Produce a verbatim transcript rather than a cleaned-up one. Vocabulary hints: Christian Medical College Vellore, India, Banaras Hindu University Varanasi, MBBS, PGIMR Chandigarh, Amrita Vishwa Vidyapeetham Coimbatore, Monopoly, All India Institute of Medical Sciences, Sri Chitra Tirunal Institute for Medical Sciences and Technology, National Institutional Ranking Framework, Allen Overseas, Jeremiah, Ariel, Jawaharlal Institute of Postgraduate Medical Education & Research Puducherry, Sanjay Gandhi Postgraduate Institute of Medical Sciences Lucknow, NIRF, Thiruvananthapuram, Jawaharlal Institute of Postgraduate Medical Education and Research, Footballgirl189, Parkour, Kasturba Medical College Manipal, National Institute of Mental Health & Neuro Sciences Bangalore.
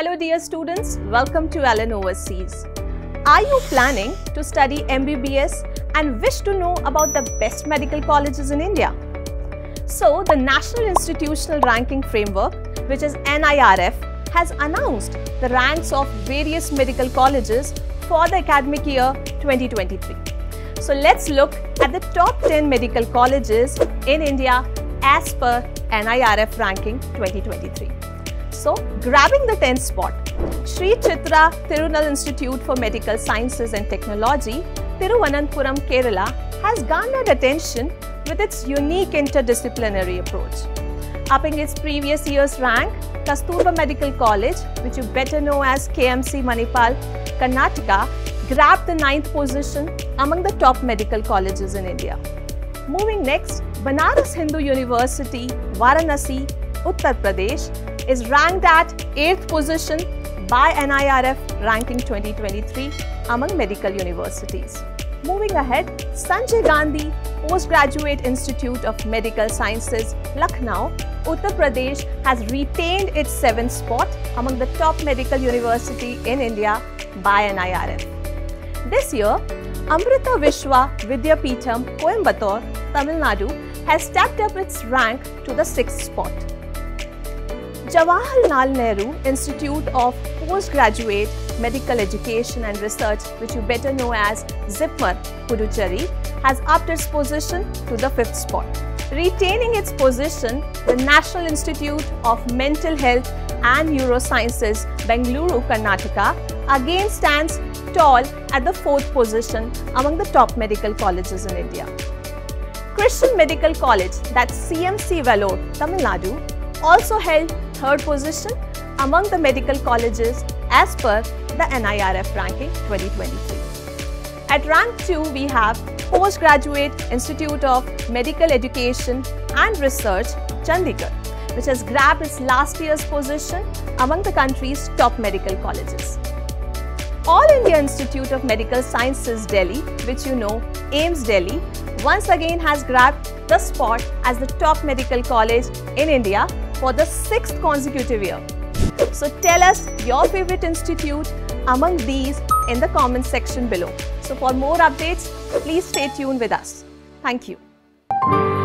Hello dear students, welcome to Allen Overseas. Are you planning to study M B B S and wish to know about the best medical colleges in India? So the National Institutional Ranking Framework, which is N I R F, has announced the ranks of various medical colleges for the academic year twenty twenty-three. So let's look at the top ten medical colleges in India as per N I R F ranking twenty twenty-three. So, grabbing the tenth spot, Sri Chitra Tirunal Institute for Medical Sciences and Technology, Thiruvananthapuram, Kerala has garnered attention with its unique interdisciplinary approach. Upping its previous year's rank, Kasturba Medical College, which you better know as K M C Manipal, Karnataka, grabbed the ninth position among the top medical colleges in India. Moving next, Banaras Hindu University, Varanasi, Uttar Pradesh is ranked at eighth position by N I R F ranking twenty twenty-three among medical universities. Moving ahead, Sanjay Gandhi Postgraduate Institute of Medical Sciences Lucknow, Uttar Pradesh has retained its seventh spot among the top medical university in India by N I R F. This year, Amrita Vishwa Vidyapeetham Coimbatore, Tamil Nadu has stepped up its rank to the sixth spot. Jawaharlal Institute of Postgraduate Medical Education and Research, which you better know as zipmer, Puducherry, has upped its position to the fifth spot. Retaining its position, the National Institute of Mental Health and Neuro Sciences, Bangalore, Karnataka, again stands tall at the fourth position among the top medical colleges in India. Christian Medical College, that's C M C Vellore, Tamil Nadu, also held third position among the medical colleges as per the N I R F ranking twenty twenty-three. At rank two, we have Postgraduate Institute of Medical Education and Research, Chandigarh, which has grabbed its last year's position among the country's top medical colleges. All India Institute of Medical Sciences, Delhi, which you know, AIMS Delhi, once again has grabbed the spot as the top medical college in India for the sixth consecutive year. So tell us your favorite institute among these in the comment section below. So for more updates, please stay tuned with us. Thank you.